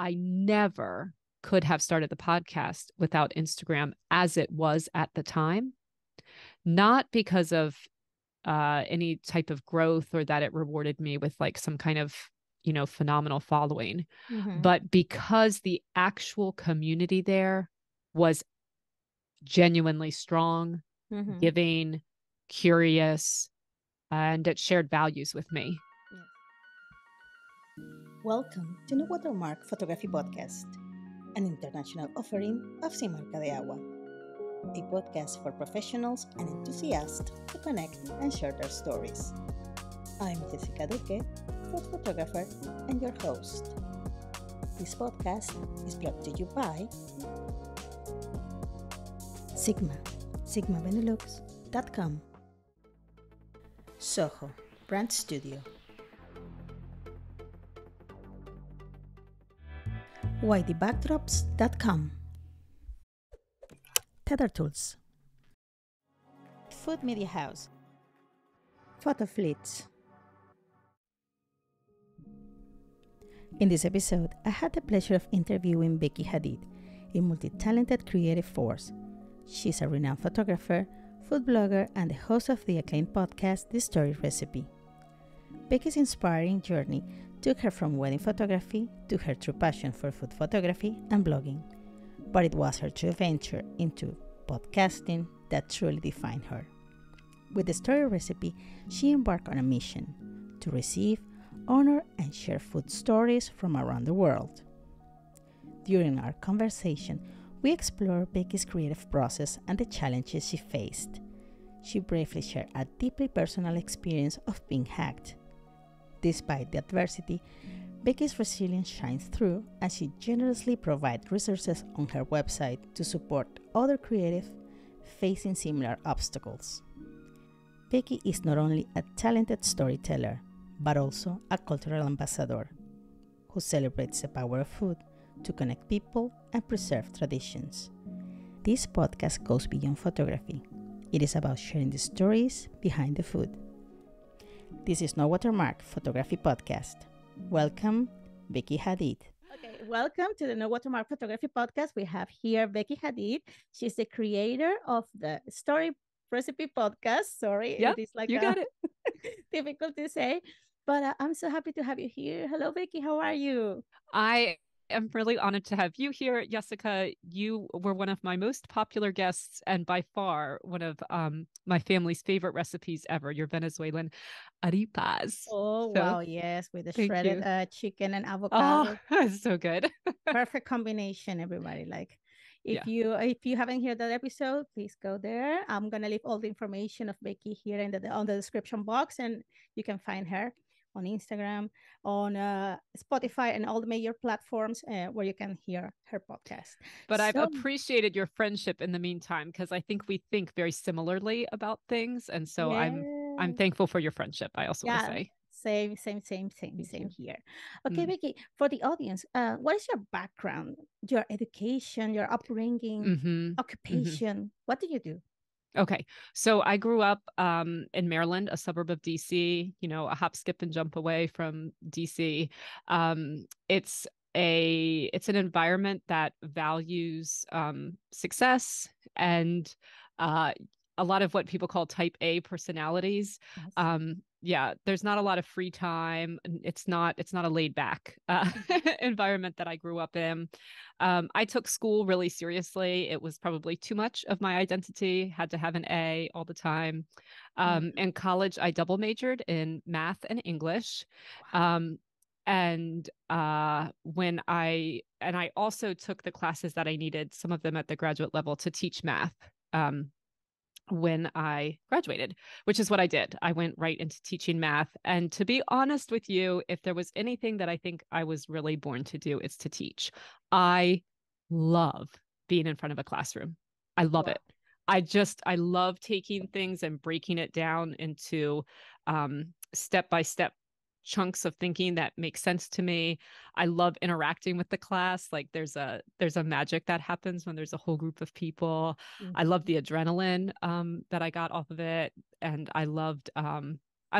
I never could have started the podcast without Instagram as it was at the time, not because of any type of growth or that it rewarded me with like some kind of, you know, phenomenal following, but because the actual community there was genuinely strong, giving, curious, and it shared values with me. Welcome to No Watermark Photography Podcast, an international offering of Marca de Agua, a podcast for professionals and enthusiasts to connect and share their stories. I'm Yessica Duque, food photographer and your host. This podcast is brought to you by Sigma, sigmabenelux.com, Soho Brand Studio, YDBackdrops.com, Tether Tools, Food Media House, Photo Fleets. In this episode, I had the pleasure of interviewing Becky Hadeed, a multi-talented creative force. She's a renowned photographer, food blogger, and the host of the acclaimed podcast, The Storied Recipe. Becky's inspiring journey took her from wedding photography to her true passion for food photography and blogging. But it was her true venture into podcasting that truly defined her. With The Storied Recipe, she embarked on a mission to receive, honor, and share food stories from around the world. During our conversation, we explore Becky's creative process and the challenges she faced. She briefly shared a deeply personal experience of being hacked. Despite the adversity, Becky's resilience shines through, and she generously provides resources on her website to support other creatives facing similar obstacles. Becky is not only a talented storyteller, but also a cultural ambassador who celebrates the power of food to connect people and preserve traditions. This podcast goes beyond photography. It is about sharing the stories behind the food. This is No Watermark Photography Podcast. Welcome, Becky Hadeed. Okay, welcome to the No Watermark Photography Podcast. We have here Becky Hadeed. She's the creator of the Story Recipe Podcast. Sorry, yep, it is like you got it. Difficult to say, but I'm so happy to have you here. Hello, Becky. How are you? I'm really honored to have you here, Yessica. You were one of my most popular guests and by far one of my family's favorite recipes ever, your Venezuelan arepas. Oh, so, wow. Yes, with the shredded chicken and avocado. Oh, that's so good. Perfect combination, everybody. Like, if you haven't heard that episode, please go there. I'm going to leave all the information of Becky here in the on the description box, and you can find her on Instagram, on Spotify, and all the major platforms where you can hear her podcast. But so, I've appreciated your friendship in the meantime, because I think we think very similarly about things. And so I'm thankful for your friendship, I also want to say. Same here. Okay, Becky, for the audience, what is your background, your education, your upbringing, occupation? What do you do? Okay. So I grew up in Maryland, a suburb of DC, you know, a hop, skip, and jump away from DC. It's an environment that values success and a lot of what people call type A personalities. Yes. There's not a lot of free time. It's not a laid back environment that I grew up in. I took school really seriously. It was probably too much of my identity, had to have an A all the time. In college, I double majored in math and English. Wow. And I also took the classes that I needed, some of them at the graduate level, to teach math. When I graduated, which is what I did. I went right into teaching math. And to be honest with you, if there was anything that I think I was really born to do, it's to teach. I love being in front of a classroom. I love it. I love taking things and breaking it down into step-by-step chunks of thinking that make sense to me. I love interacting with the class. Like there's a magic that happens when there's a whole group of people. I love the adrenaline that I got off of it. And I loved a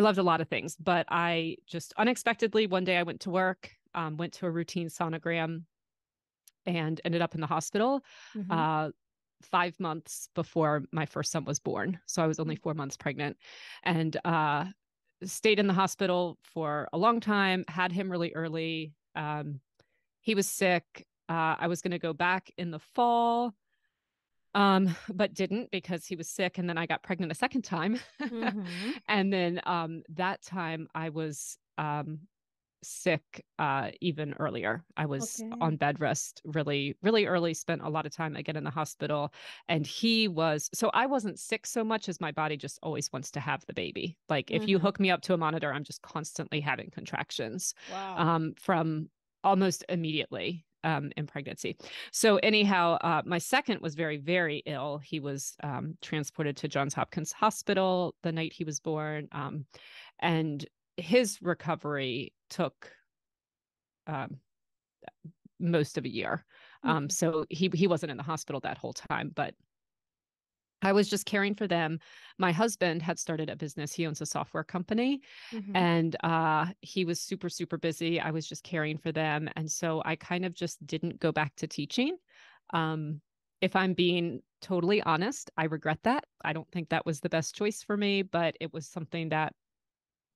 lot of things, but I just unexpectedly one day I went to work went to a routine sonogram and ended up in the hospital 5 months before my first son was born. So I was only 4 months pregnant, and stayed in the hospital for a long time, had him really early. He was sick. I was going to go back in the fall, but didn't because he was sick. And then I got pregnant a second time. And then that time I was sick even earlier. I was on bed rest really, really early, spent a lot of time again in the hospital. And he was, so I wasn't sick so much as my body just always wants to have the baby. Like if you hook me up to a monitor, I'm just constantly having contractions from almost immediately in pregnancy. So anyhow, my second was very, very ill. He was transported to Johns Hopkins Hospital the night he was born. And his recovery took most of a year. So he wasn't in the hospital that whole time, but I was just caring for them. My husband had started a business. He owns a software company, and he was super, super busy. I was just caring for them. And so I kind of just didn't go back to teaching. If I'm being totally honest, I regret that. I don't think that was the best choice for me, but it was something that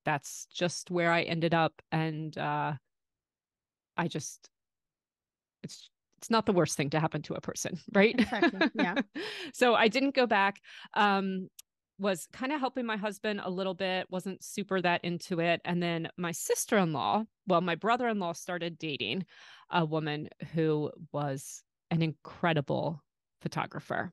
that's just where I ended up. And I just, it's not the worst thing to happen to a person, right? Exactly. Yeah. So I didn't go back, was kind of helping my husband a little bit, wasn't super that into it. And then my sister-in-law, well, my brother-in-law started dating a woman who was an incredible photographer.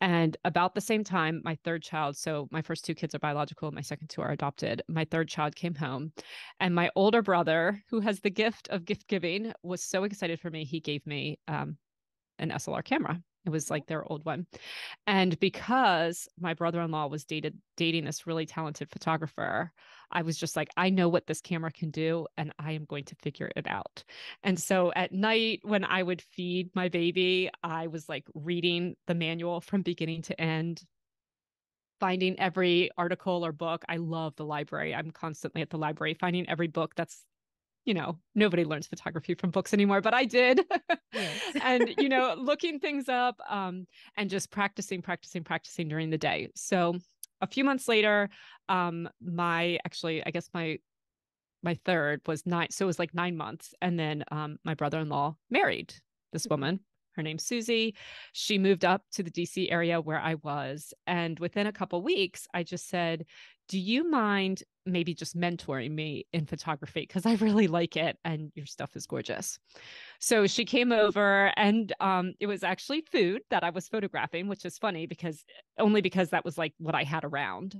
And about the same time, my third child, so my first two kids are biological, my second two are adopted. My third child came home, and my older brother, who has the gift of gift giving, was so excited for me. He gave me an SLR camera. It was like their old one. And because my brother-in-law was dating this really talented photographer, I was just like, I know what this camera can do, and I am going to figure it out. And so at night when I would feed my baby, I was like reading the manual from beginning to end, finding every article or book. I love the library. I'm constantly at the library, finding every book that's, you know, nobody learns photography from books anymore, but I did. Yes. And, you know, looking things up and just practicing during the day. So a few months later, my third was 9. So it was like 9 months. And then my brother-in-law married this woman. Her name's Susie. She moved up to the DC area where I was. And within a couple of weeks, I just said, do you mind maybe just mentoring me in photography? Because I really like it and your stuff is gorgeous. So she came over, and it was actually food that I was photographing, which is funny because that was like what I had around.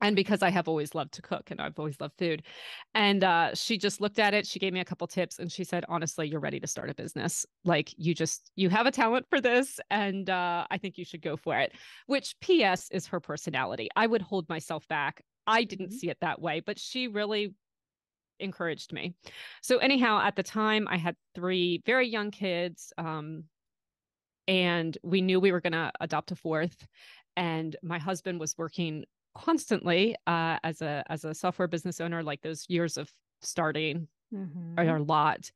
And because I have always loved to cook and I've always loved food. And she just looked at it. She gave me a couple tips, and she said, honestly, you're ready to start a business. Like you have a talent for this, and I think you should go for it, which P.S. is her personality. I would hold myself back. I didn't see it that way, but she really encouraged me. So anyhow, at the time I had 3 very young kids, and we knew we were going to adopt a fourth. And my husband was working constantly as a software business owner, like those years of starting are a lot.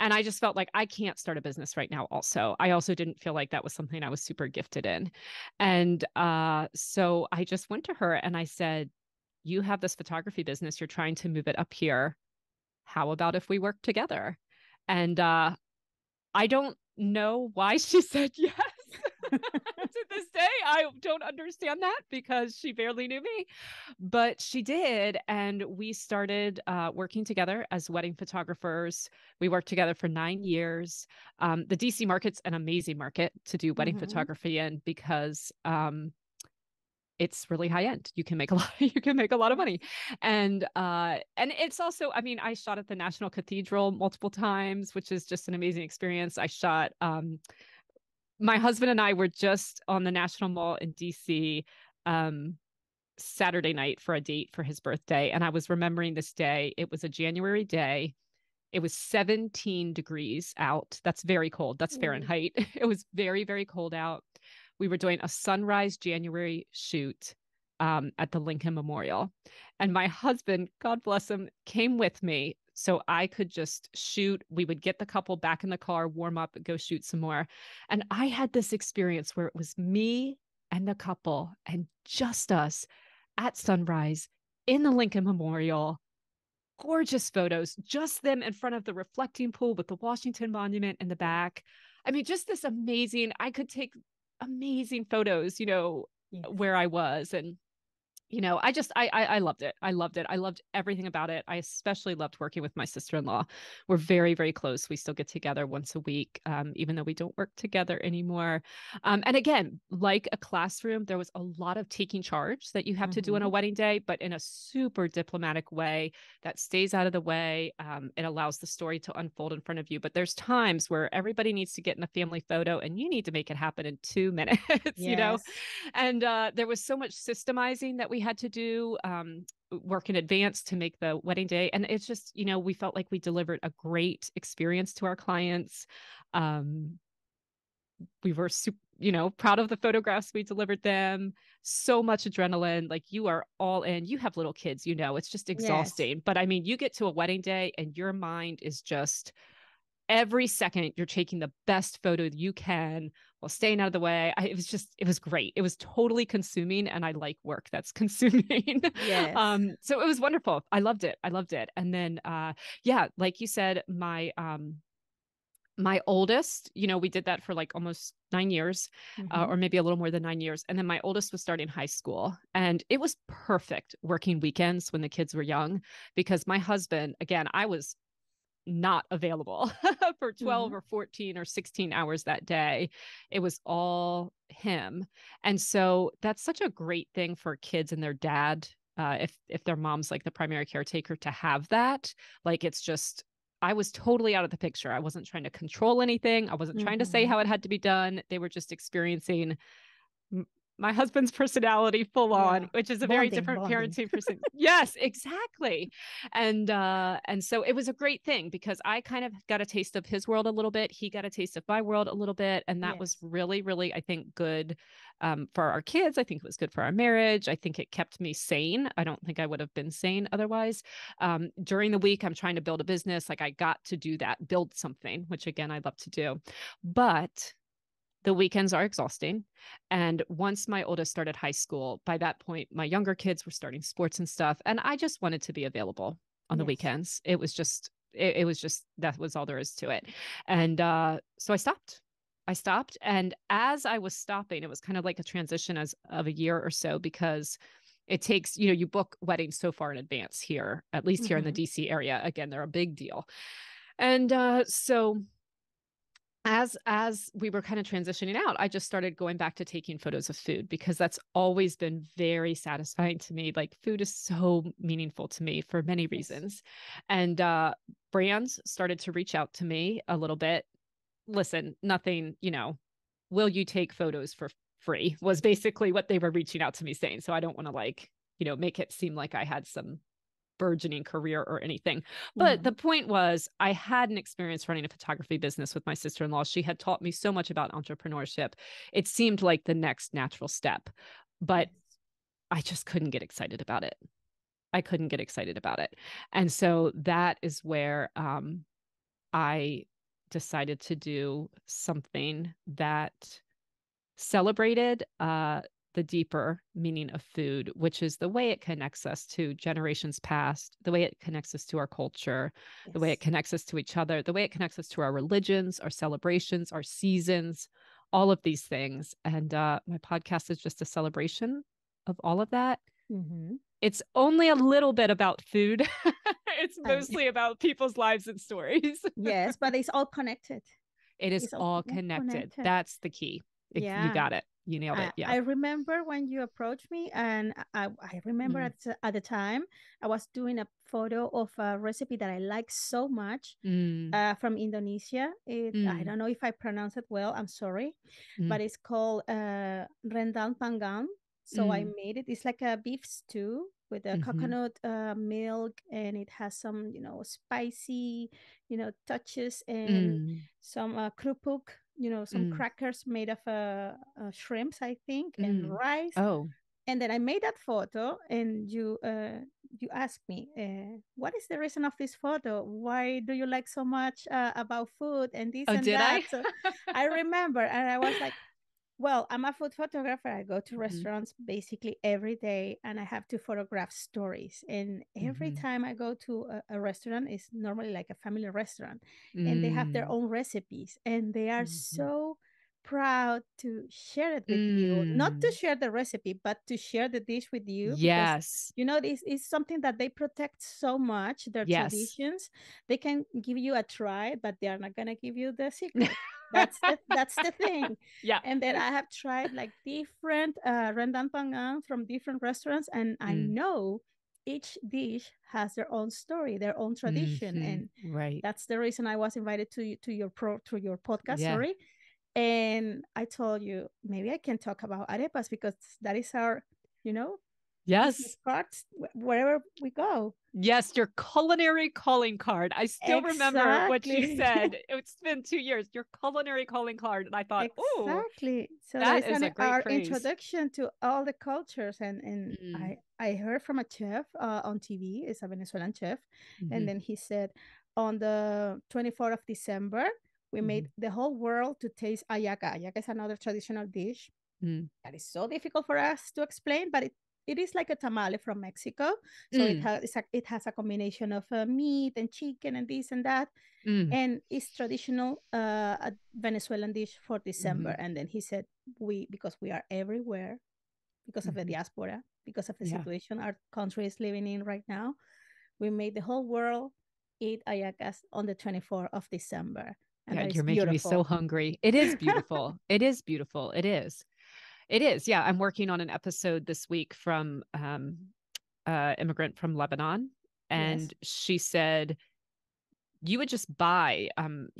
And I just felt like I can't start a business right now. I also didn't feel like that was something I was super gifted in. And so I just went to her and I said, you have this photography business, you're trying to move it up here. How about if we work together? And I don't know why she said yes. To this day, I don't understand that because she barely knew me, but she did. And we started working together as wedding photographers. We worked together for 9 years. The DC market's an amazing market to do wedding photography in because it's really high end. You can make a lot of money. And it's also, I mean, I shot at the National Cathedral multiple times, which is just an amazing experience. I shot, my husband and I were just on the National Mall in DC, Saturday night for a date for his birthday. And I was remembering this day. It was a January day. It was 17 degrees out. That's very cold. That's Fahrenheit. It was very, very cold out. We were doing a sunrise January shoot at the Lincoln Memorial. And my husband, God bless him, came with me So I could just shoot. We would get the couple back in the car, warm up, go shoot some more. And I had this experience where it was me and the couple and just us at sunrise in the Lincoln Memorial. Gorgeous photos, just them in front of the reflecting pool with the Washington Monument in the back. I mean, just this amazing, I could take amazing photos, you know, where I was. And, you know, I just, I loved it. I loved it. I loved everything about it. I especially loved working with my sister-in-law. We're very, very close. We still get together once a week, even though we don't work together anymore. And again, like a classroom, there was a lot of taking charge that you have to do on a wedding day, but in a super diplomatic way that stays out of the way. It allows the story to unfold in front of you. But there's times where everybody needs to get in a family photo and you need to make it happen in 2 minutes, you know? And there was so much systemizing that we had to do, work in advance to make the wedding day. And it's just, you know, we felt like we delivered a great experience to our clients. We were super, you know, proud of the photographs we delivered them. So much adrenaline, like you are all in, you have little kids, you know, it's just exhausting. But I mean, you get to a wedding day and your mind is just, every second you're taking the best photo you can while staying out of the way. It was just, it was great. It was totally consuming, and I like work that's consuming. So it was wonderful. I loved it. I loved it. And then, yeah, like you said, my, my oldest, you know, we did that for like almost 9 years, or maybe a little more than 9 years. And then my oldest was starting high school, and it was perfect working weekends when the kids were young, because my husband, again, I was not available for 12 or 14 or 16 hours that day. It was all him. And so that's such a great thing for kids and their dad, if their mom's like the primary caretaker, to have that. Like, it's just, I was totally out of the picture. I wasn't trying to control anything. I wasn't trying to say how it had to be done. They were just experiencing my husband's personality full on, which is a very different parenting person. Yes, exactly. And so it was a great thing, because I kind of got a taste of his world a little bit. He got a taste of my world a little bit. And that was really, really, I think, good for our kids. I think it was good for our marriage. I think it kept me sane. I don't think I would have been sane otherwise. During the week, I'm trying to build a business. Like, I got to do that, build something, which again, I love to do. But the weekends are exhausting. And once my oldest started high school, by that point, my younger kids were starting sports and stuff. And I just wanted to be available on the weekends. It was just, it was just, that was all there is to it. And so I stopped. And as I was stopping, it was kind of like a transition as of a year or so, because it takes, you know, you book weddings so far in advance here, at least here in the DC area. Again, they're a big deal. And so as we were kind of transitioning out, I just started going back to taking photos of food, because that's always been very satisfying to me. Like, food is so meaningful to me for many reasons. And brands started to reach out to me a little bit. Listen, nothing, you know, will you take photos for free was basically what they were reaching out to me saying. So I don't want to, like, you know, make it seem like I had some burgeoning career or anything. But the point was, I had an experience running a photography business with my sister-in-law. She had taught me so much about entrepreneurship. It seemed like the next natural step, but I just couldn't get excited about it. I couldn't get excited about it. And so that is where I decided to do something that celebrated the deeper meaning of food, which is the way it connects us to generations past, the way it connects us to our culture, the way it connects us to each other, the way it connects us to our religions, our celebrations, our seasons, all of these things. And my podcast is just a celebration of all of that. It's only a little bit about food. It's mostly about people's lives and stories. Yes, but it's all connected. It is all connected. That's the key. You got it. You nailed it. Yeah. I remember when you approached me, and I remember at the time I was doing a photo of a recipe that I like so much from Indonesia. I don't know if I pronounce it well. I'm sorry, but it's called rendang panggang. So I made it. It's like a beef stew with a coconut milk, and it has some, you know, spicy, you know, touches, and some krupuk, you know, some crackers made of shrimps, I think, and rice. And then I made that photo, and you you ask me, what is the reason of this photo? Why do you like so much about food and this and that? So I remember, and I was like, well, I'm a food photographer. I go to restaurants basically every day, and I have to photograph stories. And every time I go to a restaurant, it's normally like a family restaurant, and they have their own recipes, and they are so proud to share it with you. Not to share the recipe, but to share the dish with you. Yes. Because, you know, this is something that they protect so much, their traditions. They can give you a try, but they are not going to give you the secret. That's the thing. Yeah. And then I have tried like different rendang pangang from different restaurants, and I know each dish has their own story, their own tradition, and that's the reason I was invited to your podcast. Yeah. Sorry, and I told you maybe I can talk about arepas because that is our, you know. Yes. Cards, wherever we go. Yes, your culinary calling card. I still remember what you said. It's been 2 years. Your culinary calling card. And I thought, exactly. So that is our phrase. Introduction to all the cultures. And I heard from a chef on TV. It's a Venezuelan chef. And then he said, on the 24th of December, we made the whole world to taste ayaca. Ayaca is another traditional dish that is so difficult for us to explain, but it is like a tamale from Mexico. So it has a combination of meat and chicken and this and that. And it's traditional a Venezuelan dish for December. And then he said, because we are everywhere, because of the diaspora, because of the situation our country is living in right now, we made the whole world eat ayacas on the 24th of December. And you're making me so hungry. It is beautiful. It is beautiful. It is. It is. Yeah. I'm working on an episode this week from immigrant from Lebanon. And she said, you would just buy,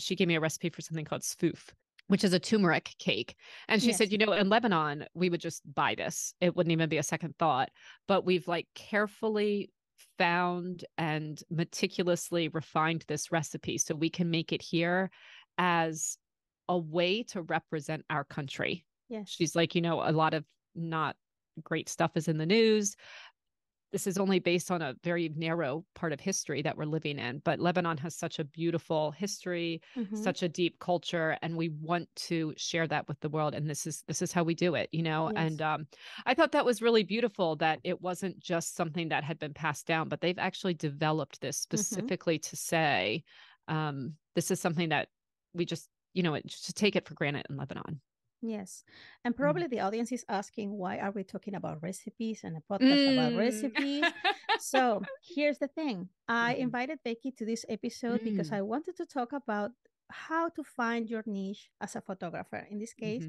she gave me a recipe for something called sfouf, which is a turmeric cake. And she said, you know, in Lebanon, we would just buy this. It wouldn't even be a second thought, but we've like carefully found and meticulously refined this recipe so we can make it here as a way to represent our country. Yes. She's like, you know, a lot of not great stuff is in the news. This is only based on a very narrow part of history that we're living in. But Lebanon has such a beautiful history, such a deep culture, and we want to share that with the world. And this is how we do it, you know? Yes. And I thought that was really beautiful that it wasn't just something that had been passed down, but they've actually developed this specifically to say, this is something that we just, you know, just take it for granted in Lebanon. Yes. And probably the audience is asking, why are we talking about recipes and a podcast about recipes? So here's the thing. I invited Becky to this episode because I wanted to talk about how to find your niche as a photographer. In this case,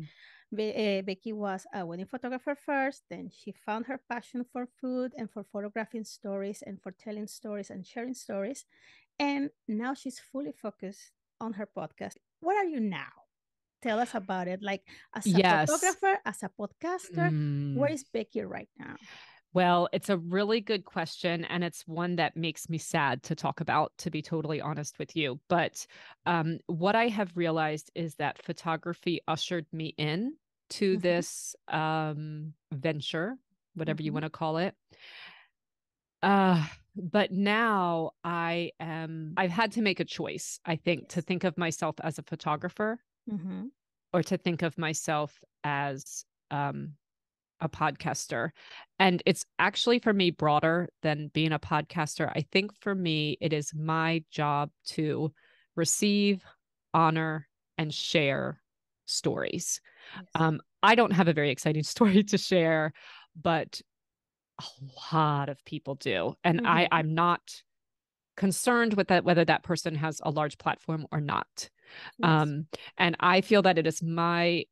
Becky was a wedding photographer first. Then she found her passion for food and for photographing stories and for telling stories and sharing stories. And now she's fully focused on her podcast. Where are you now? Tell us about it, like as a photographer, as a podcaster, where is Becky right now? Well, it's a really good question, and it's one that makes me sad to talk about, to be totally honest with you. But what I have realized is that photography ushered me in to this venture, whatever you want to call it. But now I've had to make a choice, I think, to think of myself as a photographer. Or to think of myself as a podcaster. And it's actually for me broader than being a podcaster. I think for me, it is my job to receive, honor, and share stories. Yes. I don't have a very exciting story to share, but a lot of people do. And I'm not concerned with that, whether that person has a large platform or not. And I feel that it is I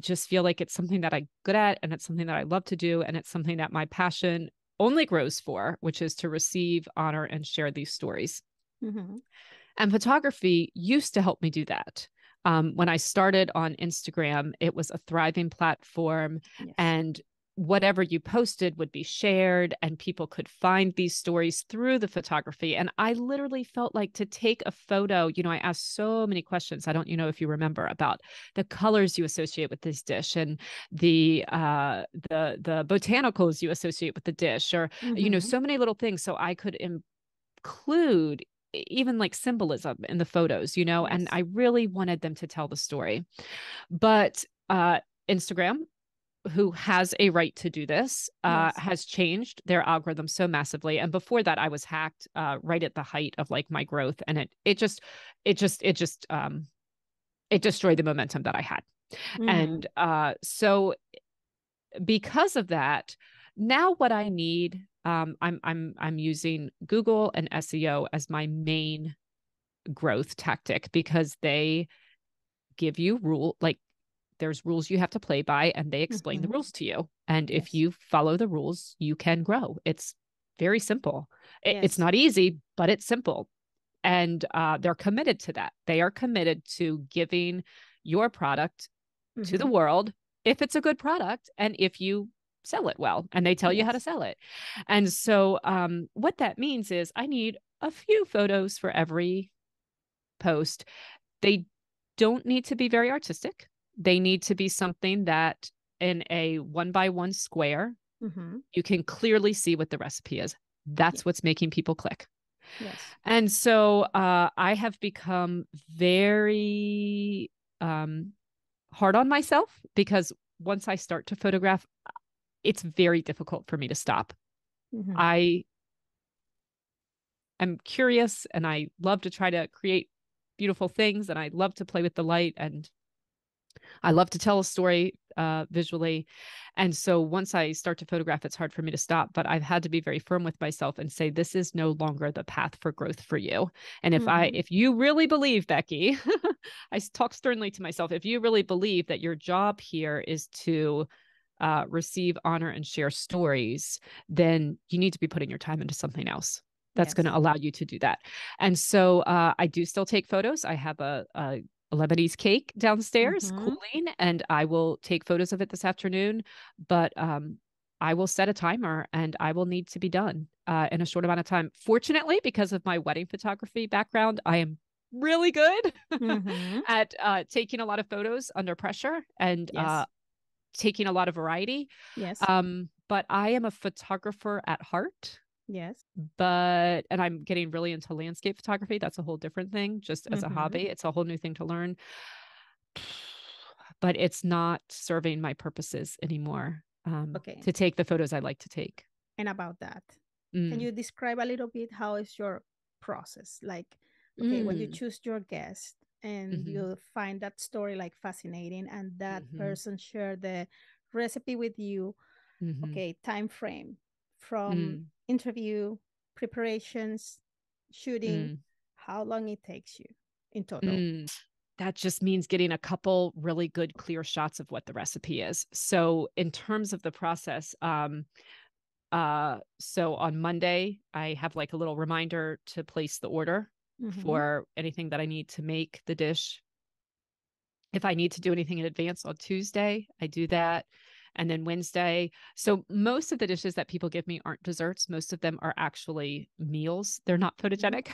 just feel like it's something that I'm good at, and it's something that I love to do. And it's something that my passion only grows for, which is to receive, honor, and share these stories. And photography used to help me do that. When I started on Instagram, it was a thriving platform and whatever you posted would be shared and people could find these stories through the photography. And I literally felt like to take a photo, you know, I asked so many questions. I don't, you know, if you remember about the colors you associate with this dish and the botanicals you associate with the dish or, you know, so many little things. So I could include even like symbolism in the photos, you know, and I really wanted them to tell the story, but, Instagram, who has a right to do this, has changed their algorithm so massively. And before that I was hacked, right at the height of like my growth. And it destroyed the momentum that I had. And, so because of that, now what I need, I'm using Google and SEO as my main growth tactic because they give you there's rules you have to play by and they explain the rules to you. And if you follow the rules, you can grow. It's very simple. It's not easy, but it's simple. And they're committed to that. They are committed to giving your product to the world if it's a good product and if you sell it well, and they tell you how to sell it. And so what that means is I need a few photos for every post. They don't need to be very artistic. They need to be something that in a 1 by 1 square, you can clearly see what the recipe is. That's what's making people click. And so I have become very hard on myself because once I start to photograph, it's very difficult for me to stop. I am curious and I love to try to create beautiful things and I love to play with the light and I love to tell a story visually. And so once I start to photograph, it's hard for me to stop, but I've had to be very firm with myself and say, this is no longer the path for growth for you. And if if you really believe, Becky, I talk sternly to myself, if you really believe that your job here is to receive, honor, and share stories, then you need to be putting your time into something else that's going to allow you to do that. And so I do still take photos. I have a Lebanese cake downstairs cooling, and I will take photos of it this afternoon, but I will set a timer and I will need to be done in a short amount of time. Fortunately, because of my wedding photography background, I am really good at taking a lot of photos under pressure and taking a lot of variety. But I am a photographer at heart. And I'm getting really into landscape photography. That's a whole different thing, just as a hobby. It's a whole new thing to learn, but it's not serving my purposes anymore. To take the photos I like to take. And about that, can you describe a little bit how is your process? Like, okay, when you choose your guest and you find that story like fascinating and that person shared the recipe with you, okay, time frame from interview, preparations, shooting, how long it takes you in total. That just means getting a couple really good, clear shots of what the recipe is. So in terms of the process, so on Monday, I have like a little reminder to place the order for anything that I need to make the dish. If I need to do anything in advance on Tuesday, I do that. And then Wednesday. So most of the dishes that people give me aren't desserts. Most of them are actually meals. They're not photogenic,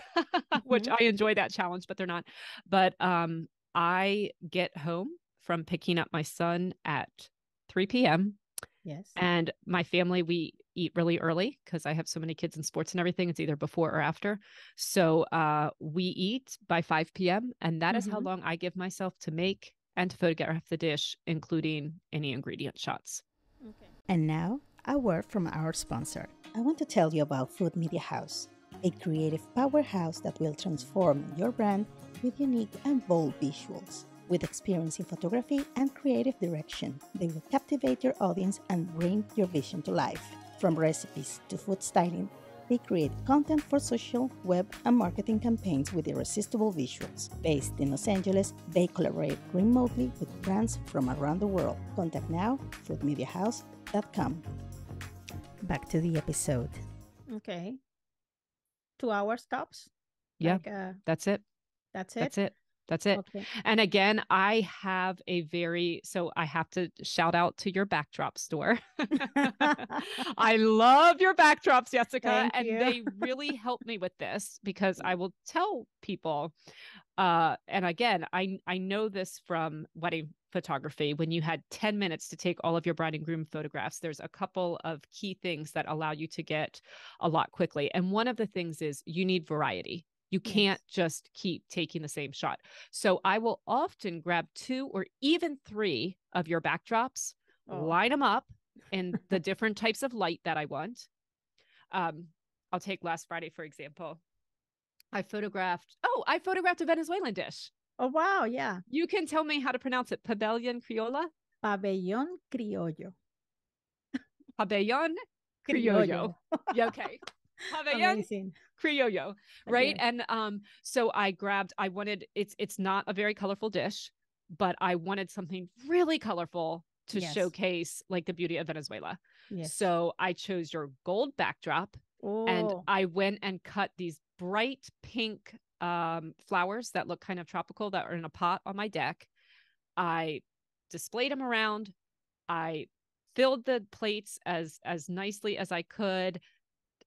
which I enjoy that challenge, but they're not. But I get home from picking up my son at 3 p.m. And my family, we eat really early because I have so many kids in sports and everything. It's either before or after. So we eat by 5 p.m. And that is how long I give myself to make and to photograph the dish, including any ingredient shots. And now, a word from our sponsor. I want to tell you about Food Media House, a creative powerhouse that will transform your brand with unique and bold visuals. With experience in photography and creative direction, they will captivate your audience and bring your vision to life. From recipes to food styling, they create content for social, web, and marketing campaigns with irresistible visuals. Based in Los Angeles, they collaborate remotely with brands from around the world. Contact now, foodmediahouse.com. Back to the episode. Okay. 2 hour stops? Yeah, that's it. That's it? That's it. That's it. Okay. And again, I have I have to shout out to your backdrop store. I love your backdrops, Yessica. Thank you. They really helped me with this, because I will tell people, and again, I know this from wedding photography, when you had 10 minutes to take all of your bride and groom photographs, there's a couple of key things that allow you to get a lot quickly. And one of the things is you need variety. You can't just keep taking the same shot. So I will often grab 2 or even 3 of your backdrops, line them up in the different types of light that I want. I'll take last Friday, for example. I photographed a Venezuelan dish. Oh, wow. Yeah. You can tell me how to pronounce it. Pabellón Criolla? Pabellón Criollo. Pabellón Criollo. Yeah, okay. Pabellón Criollo, right? Okay. And so I wanted, it's not a very colorful dish, but I wanted something really colorful to showcase like the beauty of Venezuela. Yes. So I chose your gold backdrop, and I went and cut these bright pink flowers that look kind of tropical that are in a pot on my deck. I displayed them around. I filled the plates as nicely as I could.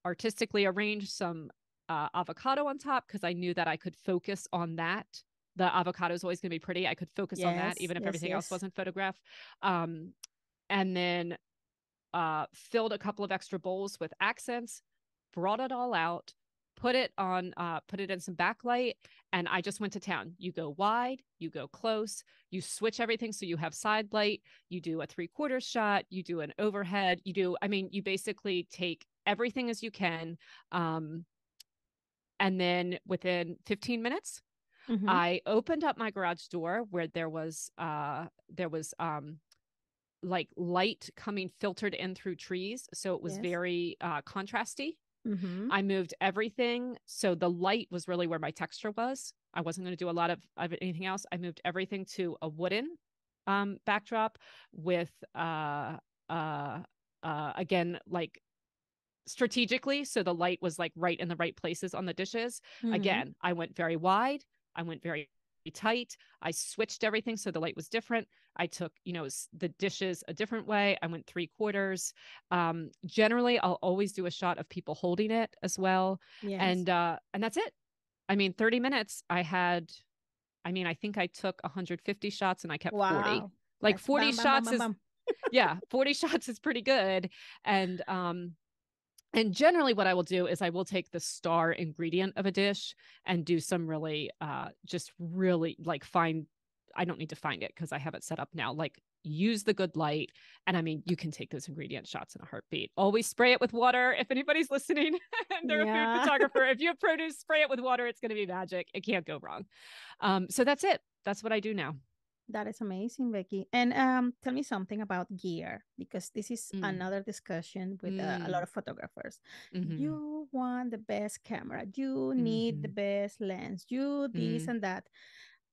Artistically arranged some avocado on top, because I knew that I could focus on that. The avocado is always going to be pretty. I could focus on that, even if everything else wasn't photographed. And then filled a couple of extra bowls with accents, brought it all out, put it in some backlight, and I just went to town. You go wide, you go close, you switch everything. So you have side light, you do a 3/4 shot, you do an overhead, you basically take everything as you can. And then within 15 minutes, I opened up my garage door where there was like light coming filtered in through trees. So it was very contrasty. I moved everything. So the light was really where my texture was. I wasn't going to do a lot of anything else. I moved everything to a wooden backdrop with, again, like strategically. So the light was like right in the right places on the dishes. Again, I went very wide. I went very tight. I switched everything. So the light was different. I took, the dishes a different way. I went 3/4. Generally, I'll always do a shot of people holding it as well. Yes. And that's it. 30 minutes I think I took 150 shots and I kept 40. Like 40 shots is, 40 shots is pretty good. And generally what I will do is I will take the star ingredient of a dish and do some really, just really like I don't need to find it because I have it set up now, like use the good light. And you can take those ingredient shots in a heartbeat. Always spray it with water. If anybody's listening and they're a food photographer, if you have produce, spray it with water. It's going to be magic. It can't go wrong. So that's it. That's what I do now. That is amazing, Becky. And tell me something about gear, because this is another discussion with a lot of photographers. You want the best camera. You need the best lens. You this and that.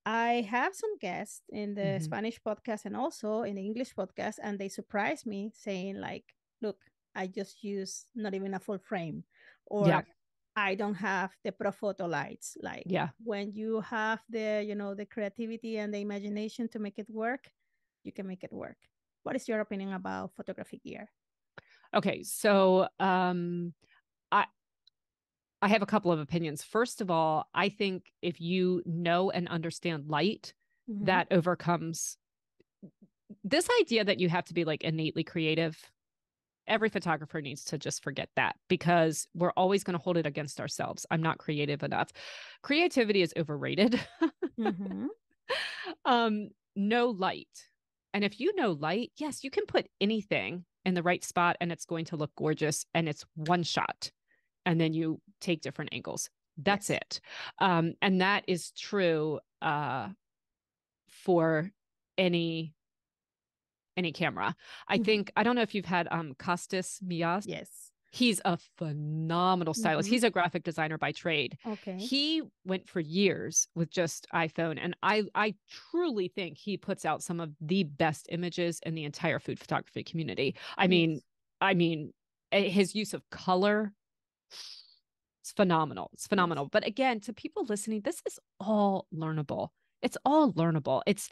I have some guests in the Spanish podcast and also in the English podcast, and they surprised me saying like, look, I just use not even a full frame, or I don't have the pro photo lights. Like when you have the, the creativity and the imagination to make it work, you can make it work. What is your opinion about photography gear? Okay. So, I have a couple of opinions. First of all, I think if you know and understand light, that overcomes this idea that you have to be like innately creative. Every photographer needs to just forget that, because we're always going to hold it against ourselves. I'm not creative enough. Creativity is overrated. No light. And if you know light, yes, you can put anything in the right spot and it's going to look gorgeous, and it's one shot. And then you take different angles. That's it. And that is true for any camera. I think, I don't know if you've had Costas Mias. Yes. He's a phenomenal stylist. He's a graphic designer by trade. Okay. He went for years with just iPhone. And I truly think he puts out some of the best images in the entire food photography community. I mean, his use of color, it's phenomenal. But again, to people listening, this is all learnable. It's all learnable. It's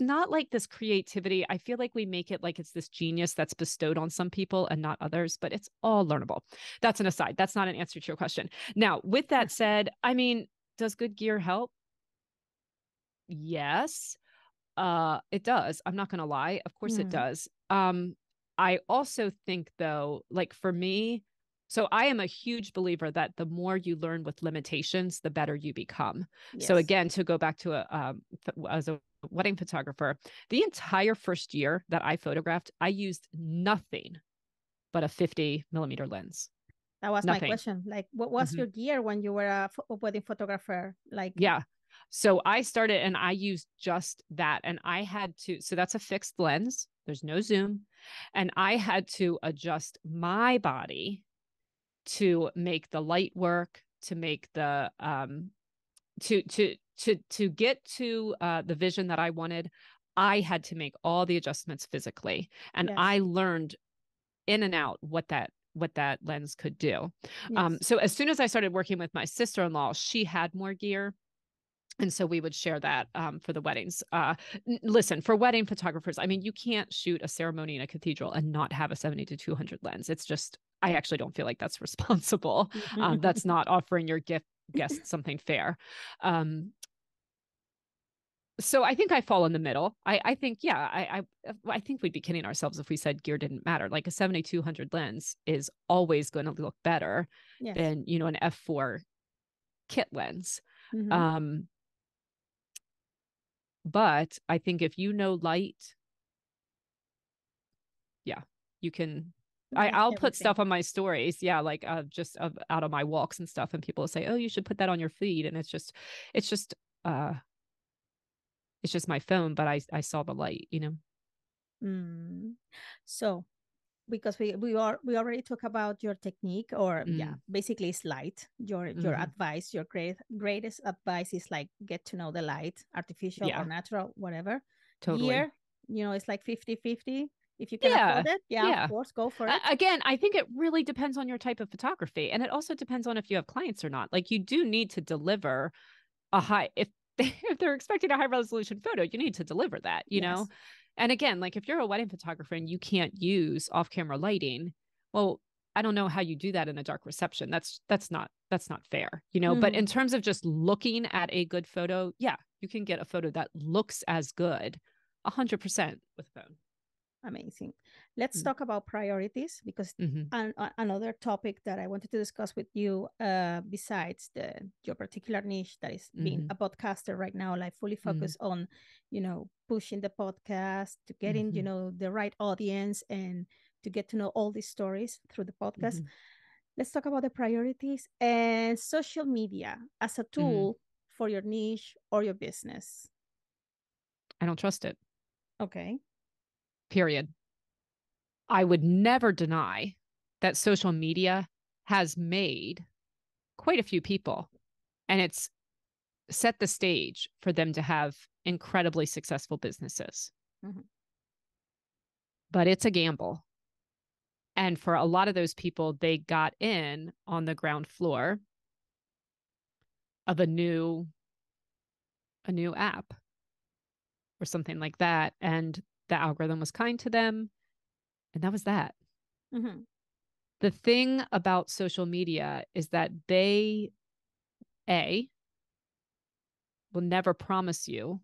not like this creativity. I feel like we make it like it's this genius that's bestowed on some people and not others, but it's all learnable. That's an aside. That's not an answer to your question. Now, with that said, I mean, does good gear help? Yes, it does. I'm not going to lie. Of course it does. I also think though, like for me, so I am a huge believer that the more you learn with limitations, the better you become. Yes. So again, to go back to as a wedding photographer, the entire first year that I photographed, I used nothing but a 50 millimeter lens. That was my question. Like, what was your gear when you were a wedding photographer? Like, yeah. So I started and I used just that, and I had to, so that's a fixed lens. There's no zoom. And I had to adjust my body to make the light work, to make the, to get to the vision that I wanted. I had to make all the adjustments physically. And I learned in and out what that lens could do. Yes. So as soon as I started working with my sister-in-law, she had more gear. And so we would share that for the weddings. Listen, for wedding photographers, I mean, you can't shoot a ceremony in a cathedral and not have a 70 to 200 lens. It's just, I actually don't feel like that's responsible. That's not offering your guest something fair. So I think I fall in the middle. I think we'd be kidding ourselves if we said gear didn't matter. Like a 70-200 lens is always going to look better than, you know, an F4 kit lens. But I think if you know light, you can, I'll put stuff on my stories. Yeah. Like just out of my walks and stuff. And people will say, oh, you should put that on your feed. And it's just my phone, but I saw the light, you know? So because we already talked about your technique or basically it's light, your advice, your greatest advice is like, get to know the light, artificial or natural, whatever. Totally. Gear, you know, it's like 50-50. If you can afford it, of course, go for it. Again, I think it really depends on your type of photography. And it also depends on if you have clients or not. Like you do need to deliver a high, if they're expecting a high resolution photo, you need to deliver that, you know? And again, like if you're a wedding photographer and you can't use off-camera lighting, well, I don't know how you do that in a dark reception. That's not fair, you know? But in terms of just looking at a good photo, yeah, you can get a photo that looks as good 100% with a phone. Amazing. Let's talk about priorities, because another topic that I wanted to discuss with you, besides your particular niche that is being a podcaster right now, like fully focused on, you know, pushing the podcast to getting, you know, the right audience and to get to know all these stories through the podcast. Let's talk about the priorities and social media as a tool for your niche or your business. I don't trust it. Okay. Period. I would never deny that social media has made quite a few people, and it's set the stage for them to have incredibly successful businesses. But it's a gamble. And for a lot of those people, they got in on the ground floor of a new app or something like that. And the algorithm was kind to them. And that was that. The thing about social media is that they, A, will never promise you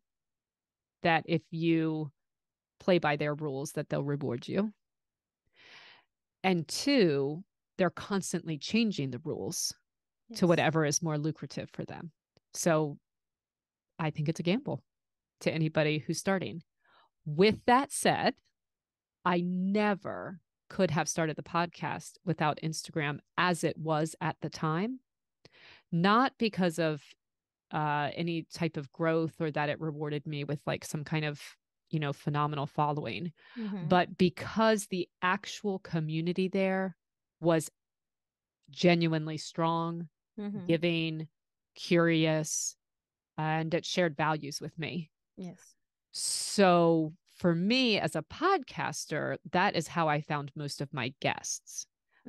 that if you play by their rules, that they'll reward you. And two, they're constantly changing the rules to whatever is more lucrative for them. So I think it's a gamble to anybody who's starting. With that said, I never could have started the podcast without Instagram as it was at the time, not because of any type of growth or that it rewarded me with like some kind of, you know, phenomenal following, but because the actual community there was genuinely strong, giving, curious, and it shared values with me. Yes. So for me as a podcaster, that is how I found most of my guests.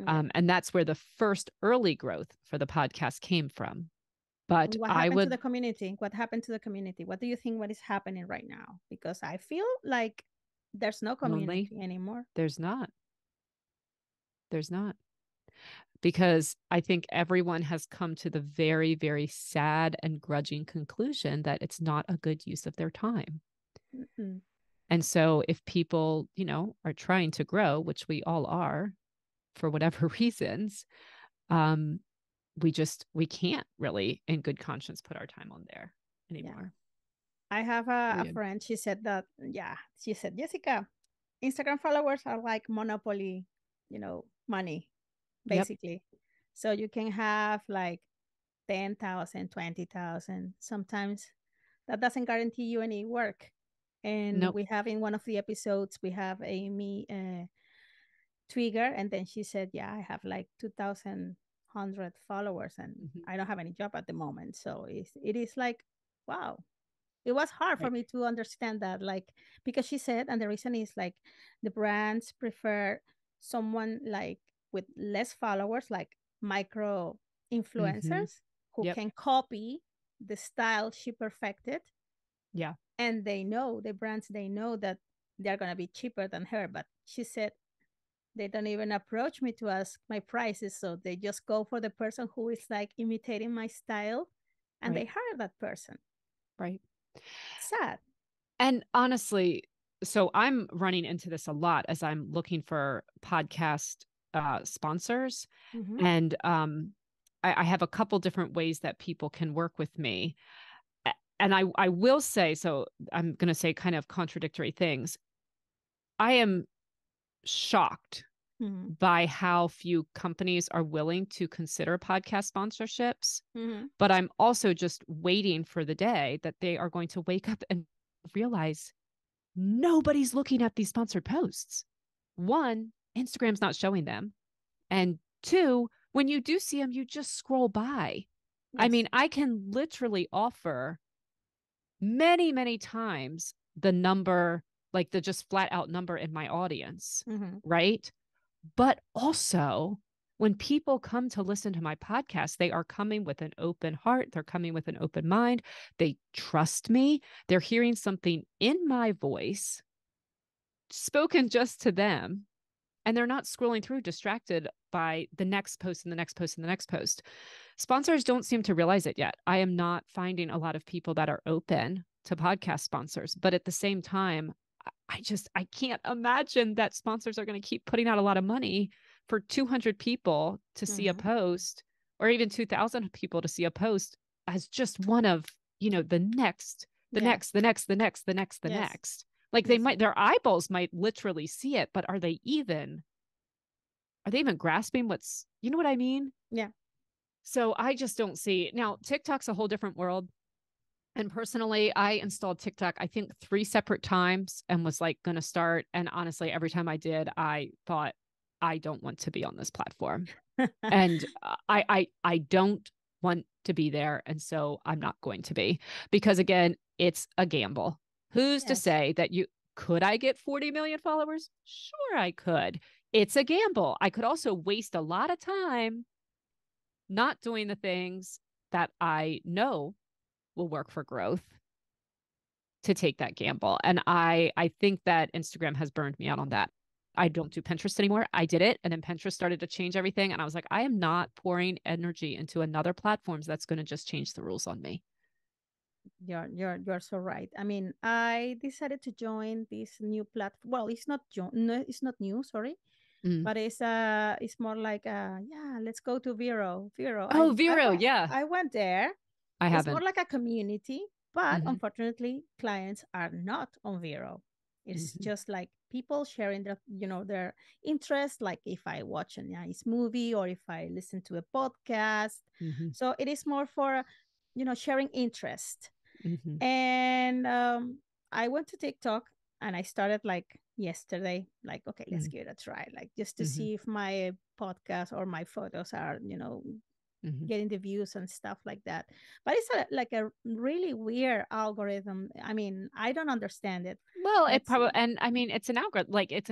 And that's where the first early growth for the podcast came from. But what happened to the community? What happened to the community? What do you think? What is happening right now? Because I feel like there's no community anymore. There's not. Because I think everyone has come to the very, very sad and grudging conclusion that it's not a good use of their time. Mm-hmm. And so if people, you know, are trying to grow, which we all are for whatever reasons, we can't really in good conscience put our time on there anymore. Yeah. I have a friend, she said that, she said, Yessica, Instagram followers are like monopoly, you know, money, basically. Yep. So you can have like 10,000, 20,000. Sometimes that doesn't guarantee you any work. And we have in one of the episodes, we have Amy Twigger. And then she said, I have like 2,100 followers and I don't have any job at the moment. So it is like, wow. It was hard for me to understand that. Like, because she said, and the reason is like the brands prefer someone like with less followers, like micro influencers who can copy the style she perfected. Yeah. And the brands know that they're going to be cheaper than her. But she said, they don't even approach me to ask my prices. So they just go for the person who is like imitating my style and they hire that person. Right. Sad. And honestly, so I'm running into this a lot as I'm looking for podcast sponsors. Mm-hmm. And I have a couple different ways that people can work with me. And I will say, so I'm going to say kind of contradictory things. I am shocked by how few companies are willing to consider podcast sponsorships, but I'm also just waiting for the day that they are going to wake up and realize nobody's looking at these sponsored posts. One, Instagram's not showing them. And two, when you do see them, you just scroll by. Yes. I mean, I can literally offer many, many times the number, like the just flat out number in my audience, right? But also when people come to listen to my podcast, they are coming with an open heart. They're coming with an open mind. They trust me. They're hearing something in my voice spoken just to them. And they're not scrolling through distracted by the next post and the next post and the next post. Sponsors don't seem to realize it yet. I am not finding a lot of people that are open to podcast sponsors, but at the same time, I can't imagine that sponsors are going to keep putting out a lot of money for 200 people to see a post, or even 2,000 people to see a post as just one of, you know, the next. Like they might, their eyeballs might literally see it, but are they even grasping what's, you know what I mean? Yeah. So I just don't see. Now, TikTok's a whole different world. And personally, I installed TikTok, I think 3 separate times and was like going to start. And honestly, every time I did, I thought, I don't want to be on this platform. And I don't want to be there. And so I'm not going to be, because again, it's a gamble. Who's to say that could I get 40 million followers? Sure, I could. It's a gamble. I could also waste a lot of time not doing the things that I know will work for growth to take that gamble. And I think that Instagram has burned me out on that. I don't do Pinterest anymore. I did it. And then Pinterest started to change everything. And I was like, I am not pouring energy into another platforms that's going to just change the rules on me. You're so right. I mean, I decided to join this new platform. Well, it's not new, sorry. But it's more like let's go to Vero. I went there. It's more like a community, but unfortunately, clients are not on Vero. It's just like people sharing their interest, like if I watch a nice movie or if I listen to a podcast. So it is more for sharing interest. And I went to TikTok and I started like yesterday, like, okay, let's give it a try. Like just to see if my podcast or my photos are, getting the views and stuff like that. But it's a really weird algorithm. I mean, I don't understand it. Well, it's an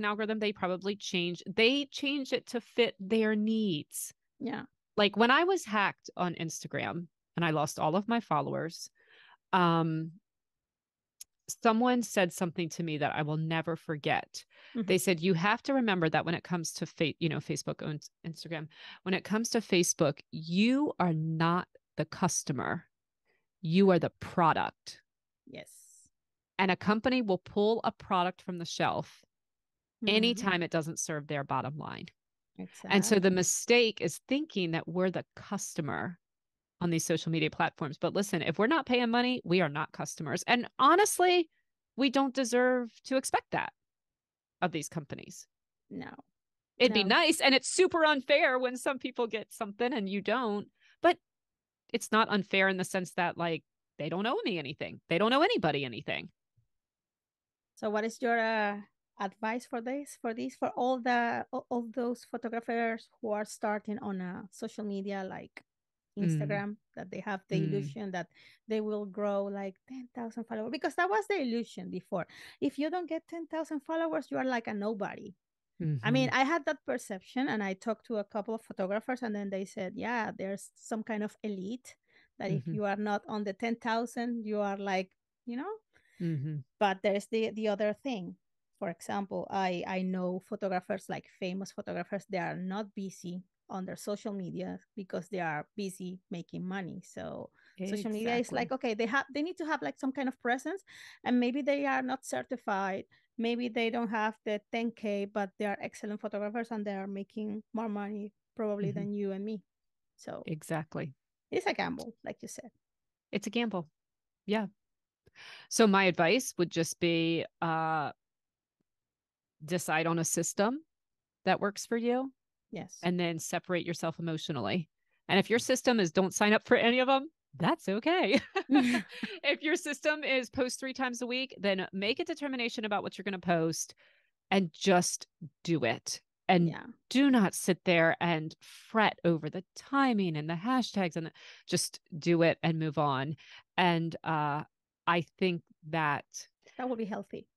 algorithm, they probably change it to fit their needs. Yeah. Like when I was hacked on Instagram, and I lost all of my followers. Someone said something to me that I will never forget. Mm-hmm. They said, you have to remember that when it comes to Facebook owns Instagram, when it comes to Facebook, you are not the customer. You are the product. Yes. And a company will pull a product from the shelf mm-hmm. anytime it doesn't serve their bottom line. Exactly. And so the mistake is thinking that we're the customer on these social media platforms. But listen, if we're not paying money, we are not customers. And honestly, we don't deserve to expect that of these companies. No. It'd be nice. And it's super unfair when some people get something and you don't. But it's not unfair in the sense that, like, they don't owe me anything. They don't owe anybody anything. So what is your advice for this, for all those photographers who are starting on a social media like Instagram, that they have the illusion that they will grow like 10,000 followers, because that was the illusion before. If you don't get 10,000 followers, you are like a nobody. Mm-hmm. I mean, I had that perception, and I talked to a couple of photographers, and then they said, yeah, there's some kind of elite that mm-hmm. if you are not on the 10,000, you are like, you know, mm-hmm. but there's the other thing. For example, I know photographers, like famous photographers, they are not busy on their social media because they are busy making money. So social media is like, okay, they need to have like some kind of presence, and maybe they are not certified. Maybe they don't have the 10K, but they are excellent photographers and they are making more money probably mm-hmm. than you and me. So exactly. It's a gamble, like you said. It's a gamble. Yeah. So my advice would just be decide on a system that works for you. Yes. And then separate yourself emotionally. And if your system is don't sign up for any of them, that's okay. If your system is post 3 times a week, then make a determination about what you're going to post and just do it. And do not sit there and fret over the timing and the hashtags, and just do it and move on. And I think that will be healthy.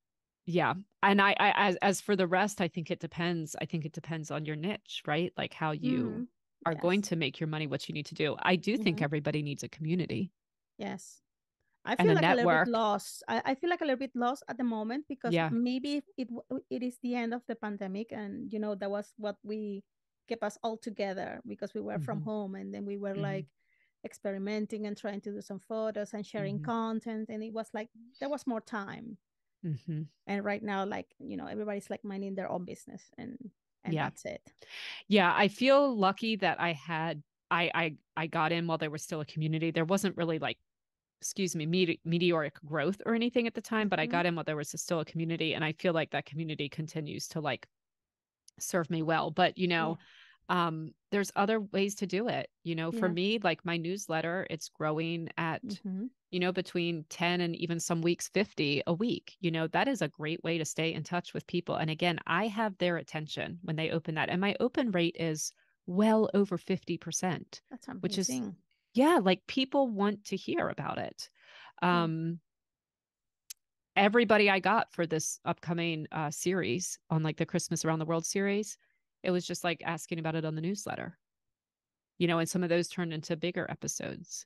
Yeah. And I as for the rest, I think it depends on your niche, right? Like how you mm-hmm. are going to make your money, what you need to do. I do mm-hmm. think everybody needs a community. Yes. I feel like a little bit lost. I feel like a little bit lost at the moment because maybe it is the end of the pandemic. And, you know, that was what we kept us all together, because we were mm-hmm. from home, and then we were mm-hmm. like experimenting and trying to do some photos and sharing mm-hmm. content. And it was like, there was more time. Mm-hmm. And right now, like, you know, everybody's like minding their own business, and that's it. Yeah. I feel lucky that I got in while there was still a community. There wasn't really like, meteoric growth or anything at the time, but mm-hmm. I got in while there was still a community, and I feel like that community continues to like serve me well. But, you know, there's other ways to do it. You know, for me, like my newsletter, it's growing at, mm-hmm. you know, between 10 and even some weeks, 50 a week. You know, that is a great way to stay in touch with people. And again, I have their attention when they open that. And my open rate is well over 50%, which is, yeah, like people want to hear about it. Everybody I got for this upcoming series on like the Christmas Around the World series, it was just like asking about it on the newsletter, you know, and some of those turned into bigger episodes.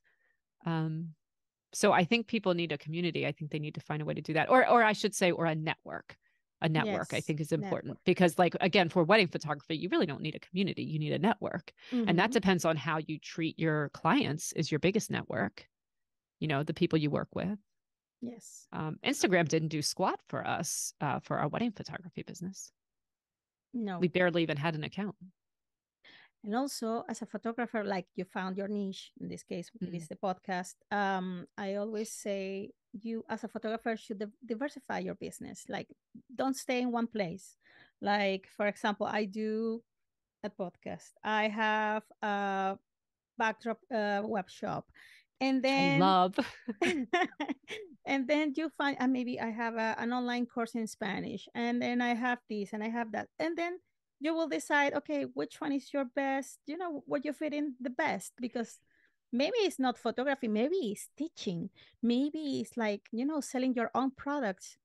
So I think people need a community. I think they need to find a way to do that. Or I should say, or a network. A network, yes, I think, is important because, like, again, for wedding photography, you really don't need a community. You need a network. Mm-hmm. And that depends on how you treat your clients is your biggest network, you know, the people you work with. Yes. Instagram didn't do squat for us for our wedding photography business. No. We barely even had an account. And also, as a photographer, like you found your niche. In this case, it is the podcast. I always say you, as a photographer, should diversify your business. Like, don't stay in one place. Like, for example, I do a podcast. I have a backdrop web shop. And then and then you find, and maybe I have an online course in Spanish. And then I have this and I have that. And then you will decide, okay, which one is your best, you know, what you fit in the best, because maybe it's not photography, maybe it's teaching, maybe it's like, you know, selling your own products,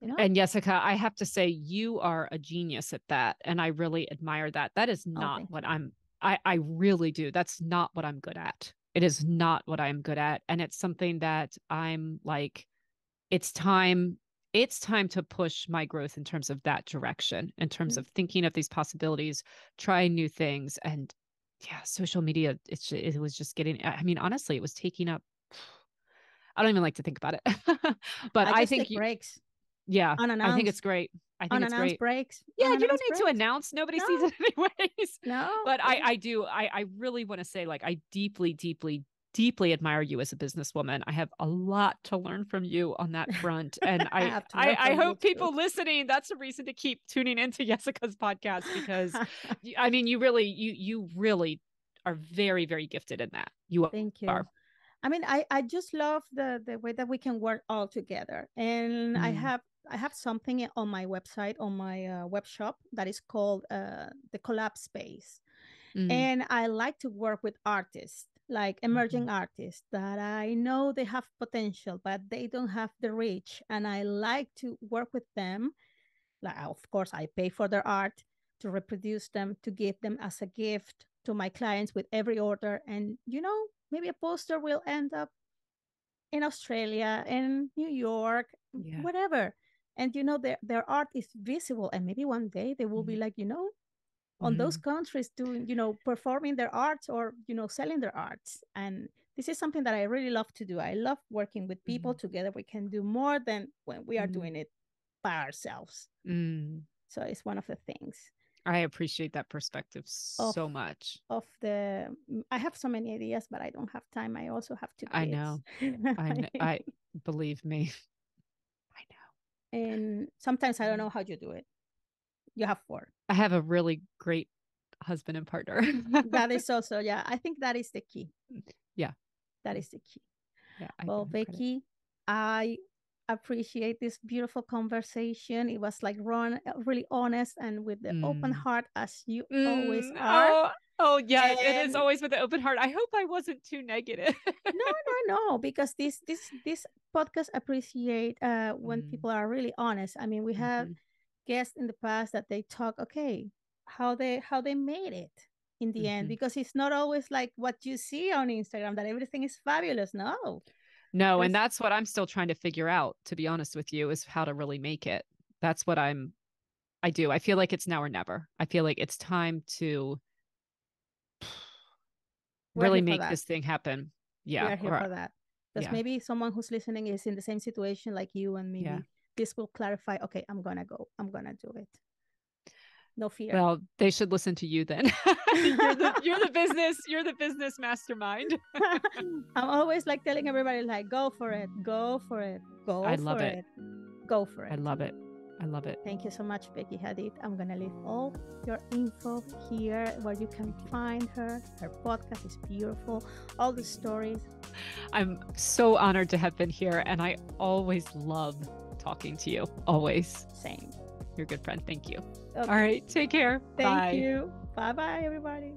you know? And Yessica, I have to say you are a genius at that. And I really admire that. That is not what I'm, I really do. That's not what I'm good at. It is not what I'm good at. And it's something that I'm like, it's time to push my growth in terms of that direction, in terms of thinking of these possibilities, trying new things. And yeah, social media, it was just getting, I mean, honestly, it was taking up, I don't even like to think about it, but I think breaks. Yeah. I think it's great. I think it's great. Breaks. Yeah. You don't need to announce. Nobody sees it anyways. No, but I do. I really want to say, like, I deeply, deeply, deeply admire you as a businesswoman. I have a lot to learn from you on that front. And I hope people listening, that's a reason to keep tuning into Yessica's podcast, because I mean, you really are very, very gifted in that. Thank you. I mean, I just love the way that we can work all together. And I have something on my website, on my web shop, that is called the collab space. And I like to work with artists, like emerging artists that I know they have potential, but they don't have the reach. And I like to work with them. Like, of course, I pay for their art to reproduce them, to give them as a gift to my clients with every order. And, you know, maybe a poster will end up in Australia, in New York, whatever. And, you know, their art is visible. And maybe one day they will be like, you know, on those countries doing, you know, performing their arts or, you know, selling their arts. And this is something that I really love to do. I love working with people together. We can do more than when we are doing it by ourselves. So it's one of the things. I appreciate that perspective so much. I have so many ideas, but I don't have time. I also have to. I know. I believe me. I know. And sometimes I don't know how you do it. You have four. I have a really great husband and partner. That is also, yeah. I think that is the key. Yeah. That is the key. Yeah. Well, Becky, I appreciate this beautiful conversation. It was like really honest and with the open heart, as you always are. Oh yeah, it is always with the open heart. I hope I wasn't too negative. No, because this podcast appreciate when people are really honest. I mean, we have guests in the past that they talk, okay, how they made it in the end, because it's not always like what you see on Instagram, that everything is fabulous. No, and that's what I'm still trying to figure out, to be honest with you, is how to really make it. That's what I do. I feel like it's now or never. I feel like it's time to really make this thing happen. Yeah. We are here for that. Because maybe someone who's listening is in the same situation like you, and maybe this will clarify, okay, I'm going to go. I'm going to do it. No fear. Well, they should listen to you then. You're the business mastermind. I'm always like telling everybody, like, go for it. I love it. Go for it. I love it. Thank you so much, Becky Hadeed. I'm going to leave all your info here where you can find her. Her podcast is beautiful. All the stories. I'm so honored to have been here, and I always love talking to you. Always. Same. You're a good friend. Thank you. Okay. All right. Take care. Thank you. Bye-bye, everybody.